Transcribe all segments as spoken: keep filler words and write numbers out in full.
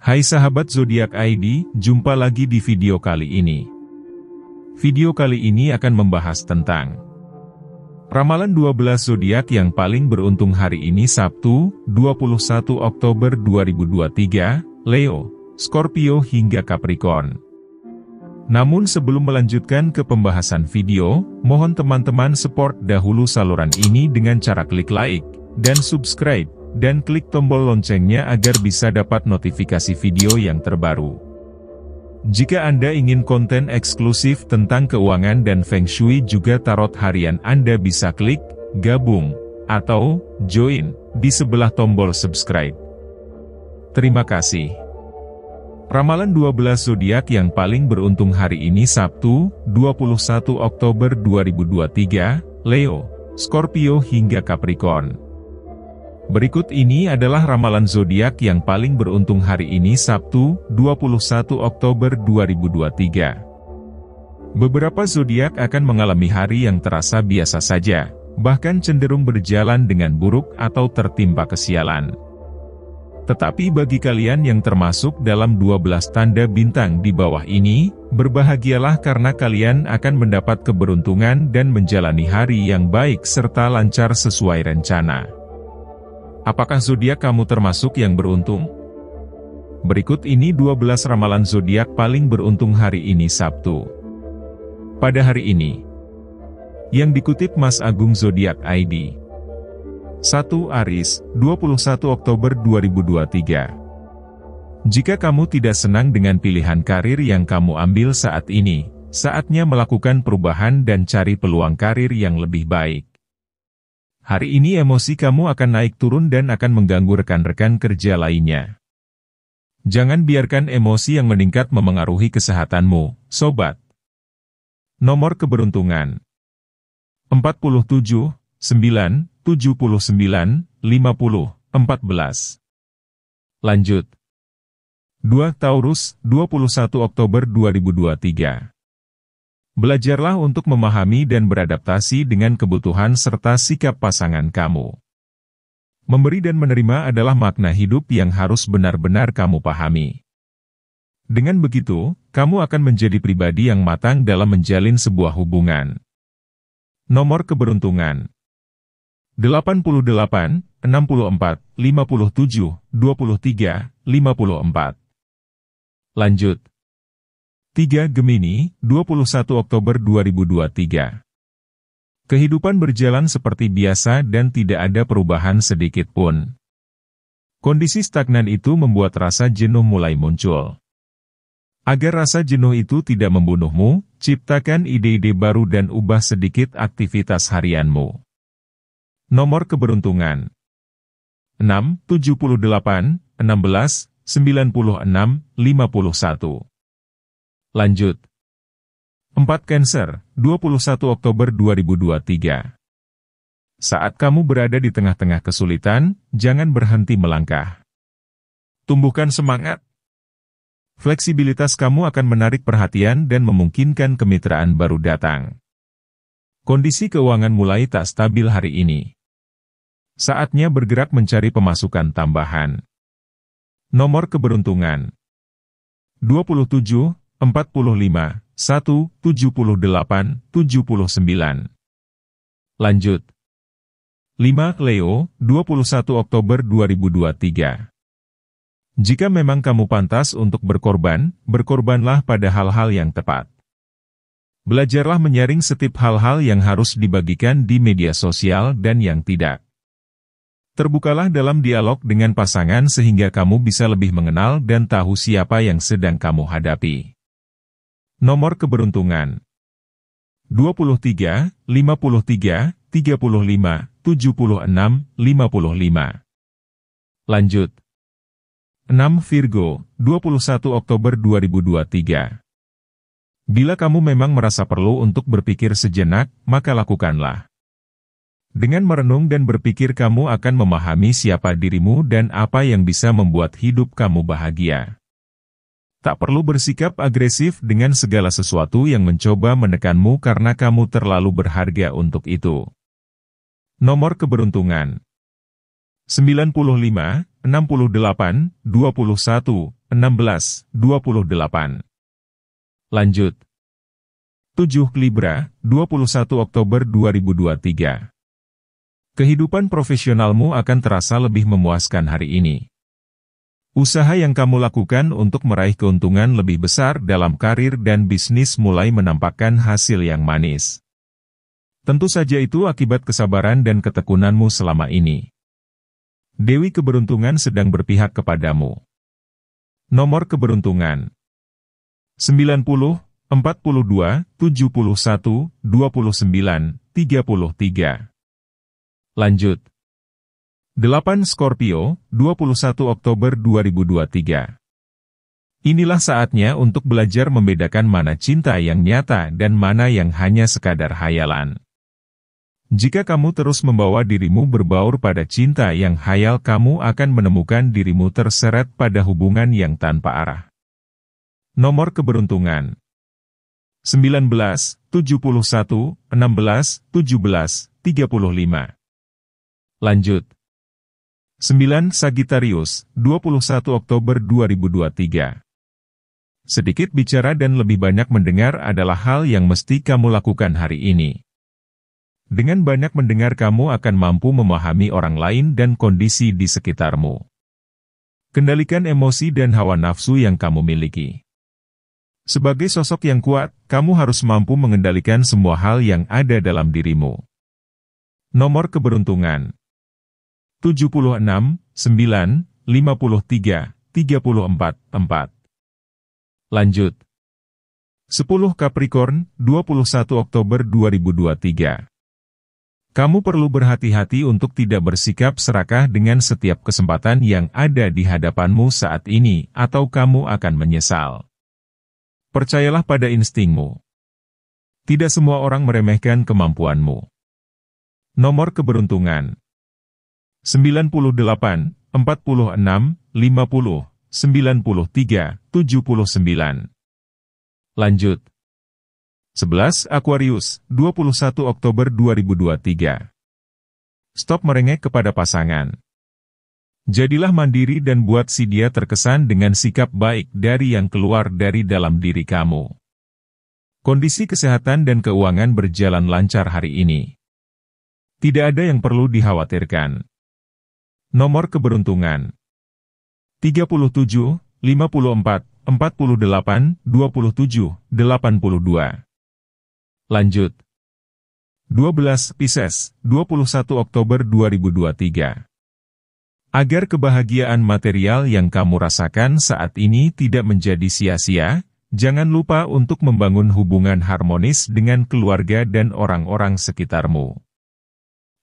Hai sahabat Zodiak I D, jumpa lagi di video kali ini. Video kali ini akan membahas tentang ramalan dua belas zodiak yang paling beruntung hari ini Sabtu, dua puluh satu Oktober dua ribu dua puluh tiga, Leo, Scorpio hingga Capricorn. Namun sebelum melanjutkan ke pembahasan video, mohon teman-teman support dahulu saluran ini dengan cara klik like dan subscribe, dan klik tombol loncengnya agar bisa dapat notifikasi video yang terbaru. Jika Anda ingin konten eksklusif tentang keuangan dan Feng Shui juga tarot harian, Anda bisa klik gabung atau join di sebelah tombol subscribe. Terima kasih. Ramalan dua belas zodiak yang paling beruntung hari ini Sabtu, dua puluh satu Oktober dua ribu dua puluh tiga, Leo, Scorpio hingga Capricorn. Berikut ini adalah ramalan zodiak yang paling beruntung hari ini Sabtu, dua puluh satu Oktober dua ribu dua puluh tiga. Beberapa zodiak akan mengalami hari yang terasa biasa saja, bahkan cenderung berjalan dengan buruk atau tertimpa kesialan. Tetapi bagi kalian yang termasuk dalam dua belas tanda bintang di bawah ini, berbahagialah karena kalian akan mendapat keberuntungan dan menjalani hari yang baik serta lancar sesuai rencana. Apakah zodiak kamu termasuk yang beruntung? Berikut ini dua belas ramalan zodiak paling beruntung hari ini Sabtu. Pada hari ini, yang dikutip Mas Agung Zodiak I D. satu Aries, dua puluh satu Oktober dua ribu dua puluh tiga. Jika kamu tidak senang dengan pilihan karir yang kamu ambil saat ini, saatnya melakukan perubahan dan cari peluang karir yang lebih baik. Hari ini emosi kamu akan naik turun dan akan mengganggu rekan-rekan kerja lainnya. Jangan biarkan emosi yang meningkat memengaruhi kesehatanmu, sobat. Nomor keberuntungan empat puluh tujuh, sembilan, tujuh puluh sembilan, lima puluh, empat belas. Lanjut. dua Taurus, dua puluh satu Oktober dua ribu dua puluh tiga. Belajarlah untuk memahami dan beradaptasi dengan kebutuhan serta sikap pasangan kamu. Memberi dan menerima adalah makna hidup yang harus benar-benar kamu pahami. Dengan begitu, kamu akan menjadi pribadi yang matang dalam menjalin sebuah hubungan. Nomor keberuntungan delapan puluh delapan, enam puluh empat, lima puluh tujuh, dua puluh tiga, lima puluh empat. Lanjut. tiga Gemini, dua puluh satu Oktober dua ribu dua puluh tiga. Kehidupan berjalan seperti biasa dan tidak ada perubahan sedikit pun. Kondisi stagnan itu membuat rasa jenuh mulai muncul. Agar rasa jenuh itu tidak membunuhmu, ciptakan ide-ide baru dan ubah sedikit aktivitas harianmu. Nomor keberuntungan enam, tujuh puluh delapan, enam belas, sembilan puluh enam, lima puluh satu. Lanjut. empat Cancer, dua puluh satu Oktober dua ribu dua puluh tiga. Saat kamu berada di tengah-tengah kesulitan, jangan berhenti melangkah. Tumbuhkan semangat. Fleksibilitas kamu akan menarik perhatian dan memungkinkan kemitraan baru datang. Kondisi keuangan mulai tak stabil hari ini. Saatnya bergerak mencari pemasukan tambahan. Nomor keberuntungan dua puluh tujuh, empat puluh lima, satu, tujuh puluh delapan, tujuh puluh sembilan. Lanjut. lima Leo, dua puluh satu Oktober dua ribu dua puluh tiga. Jika memang kamu pantas untuk berkorban, berkorbanlah pada hal-hal yang tepat. Belajarlah menyaring setiap hal-hal yang harus dibagikan di media sosial dan yang tidak. Terbukalah dalam dialog dengan pasangan sehingga kamu bisa lebih mengenal dan tahu siapa yang sedang kamu hadapi. Nomor keberuntungan dua puluh tiga, lima puluh tiga, tiga puluh lima, tujuh puluh enam, lima puluh lima. Lanjut. enam Virgo, dua puluh satu Oktober dua ribu dua puluh tiga. Bila kamu memang merasa perlu untuk berpikir sejenak, maka lakukanlah. Dengan merenung dan berpikir kamu akan memahami siapa dirimu dan apa yang bisa membuat hidup kamu bahagia. Tak perlu bersikap agresif dengan segala sesuatu yang mencoba menekanmu karena kamu terlalu berharga untuk itu. Nomor keberuntungan sembilan puluh lima, enam puluh delapan, dua puluh satu, enam belas, dua puluh delapan. Lanjut. tujuh Libra, dua puluh satu Oktober dua ribu dua puluh tiga. Kehidupan profesionalmu akan terasa lebih memuaskan hari ini. Usaha yang kamu lakukan untuk meraih keuntungan lebih besar dalam karir dan bisnis mulai menampakkan hasil yang manis. Tentu saja itu akibat kesabaran dan ketekunanmu selama ini. Dewi keberuntungan sedang berpihak kepadamu. Nomor keberuntungan sembilan puluh, empat puluh dua, tujuh puluh satu, dua puluh sembilan, tiga puluh tiga. Lanjut. delapan Scorpio, dua puluh satu Oktober dua ribu dua puluh tiga. Inilah saatnya untuk belajar membedakan mana cinta yang nyata dan mana yang hanya sekadar khayalan. Jika kamu terus membawa dirimu berbaur pada cinta yang khayal, kamu akan menemukan dirimu terseret pada hubungan yang tanpa arah. Nomor keberuntungan sembilan belas, tujuh puluh satu, enam belas, tujuh belas, tiga puluh lima. Lanjut. sembilan Sagittarius, dua puluh satu Oktober dua ribu dua puluh tiga. Sedikit bicara dan lebih banyak mendengar adalah hal yang mesti kamu lakukan hari ini. Dengan banyak mendengar, kamu akan mampu memahami orang lain dan kondisi di sekitarmu. Kendalikan emosi dan hawa nafsu yang kamu miliki. Sebagai sosok yang kuat, kamu harus mampu mengendalikan semua hal yang ada dalam dirimu. Nomor keberuntungan tujuh puluh enam, sembilan, lima puluh tiga, tiga puluh empat, empat. Lanjut. sepuluh Capricorn, dua puluh satu Oktober dua ribu dua puluh tiga. Kamu perlu berhati-hati untuk tidak bersikap serakah dengan setiap kesempatan yang ada di hadapanmu saat ini, atau kamu akan menyesal. Percayalah pada instingmu. Tidak semua orang meremehkan kemampuanmu. Nomor keberuntungan sembilan puluh delapan, empat puluh enam, lima puluh, sembilan puluh tiga, tujuh puluh sembilan. Lanjut. sebelas Aquarius, dua puluh satu Oktober dua ribu dua puluh tiga. Stop merengek kepada pasangan. Jadilah mandiri dan buat si dia terkesan dengan sikap baik dari yang keluar dari dalam diri kamu. Kondisi kesehatan dan keuangan berjalan lancar hari ini. Tidak ada yang perlu dikhawatirkan. Nomor keberuntungan tiga puluh tujuh, lima puluh empat, empat puluh delapan, dua puluh tujuh, delapan puluh dua. Lanjut. dua belas Pisces, dua puluh satu Oktober dua ribu dua puluh tiga. Agar kebahagiaan material yang kamu rasakan saat ini tidak menjadi sia-sia, jangan lupa untuk membangun hubungan harmonis dengan keluarga dan orang-orang sekitarmu.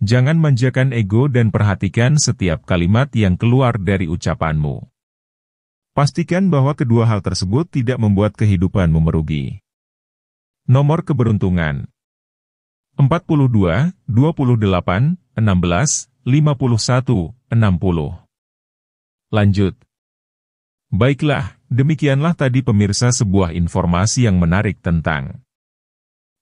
Jangan manjakan ego dan perhatikan setiap kalimat yang keluar dari ucapanmu. Pastikan bahwa kedua hal tersebut tidak membuat kehidupanmu merugi. Nomor keberuntungan empat puluh dua, dua puluh delapan, enam belas, lima puluh satu, enam puluh. Lanjut. Baiklah, demikianlah tadi pemirsa sebuah informasi yang menarik tentang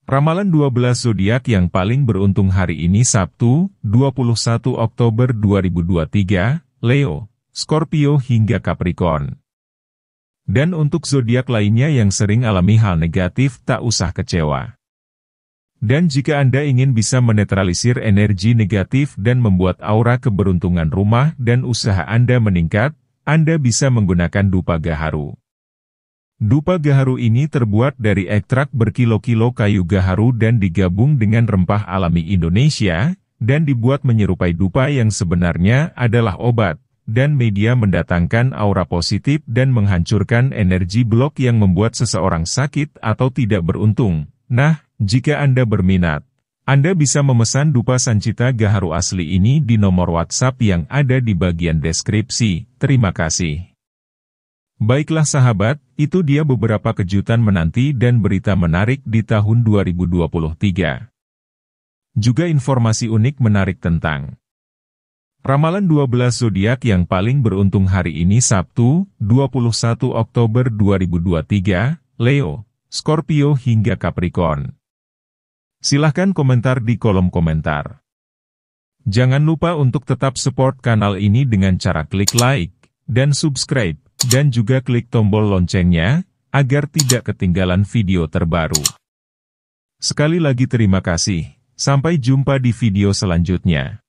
ramalan dua belas zodiak yang paling beruntung hari ini Sabtu, dua puluh satu Oktober dua ribu dua puluh tiga, Leo, Scorpio hingga Capricorn. Dan untuk zodiak lainnya yang sering alami hal negatif, tak usah kecewa. Dan jika Anda ingin bisa menetralisir energi negatif dan membuat aura keberuntungan rumah dan usaha Anda meningkat, Anda bisa menggunakan dupa gaharu. Dupa gaharu ini terbuat dari ekstrak berkilo-kilo kayu gaharu dan digabung dengan rempah alami Indonesia, dan dibuat menyerupai dupa yang sebenarnya adalah obat, dan media mendatangkan aura positif dan menghancurkan energi blok yang membuat seseorang sakit atau tidak beruntung. Nah, jika Anda berminat, Anda bisa memesan dupa sancita gaharu asli ini di nomor WhatsApp yang ada di bagian deskripsi. Terima kasih. Baiklah sahabat, itu dia beberapa kejutan menanti dan berita menarik di tahun dua ribu dua puluh tiga. Juga informasi unik menarik tentang ramalan dua belas zodiak yang paling beruntung hari ini Sabtu, dua puluh satu Oktober dua ribu dua puluh tiga, Leo, Scorpio hingga Capricorn. Silahkan komentar di kolom komentar. Jangan lupa untuk tetap support kanal ini dengan cara klik like, dan subscribe, dan juga klik tombol loncengnya, agar tidak ketinggalan video terbaru. Sekali lagi terima kasih, sampai jumpa di video selanjutnya.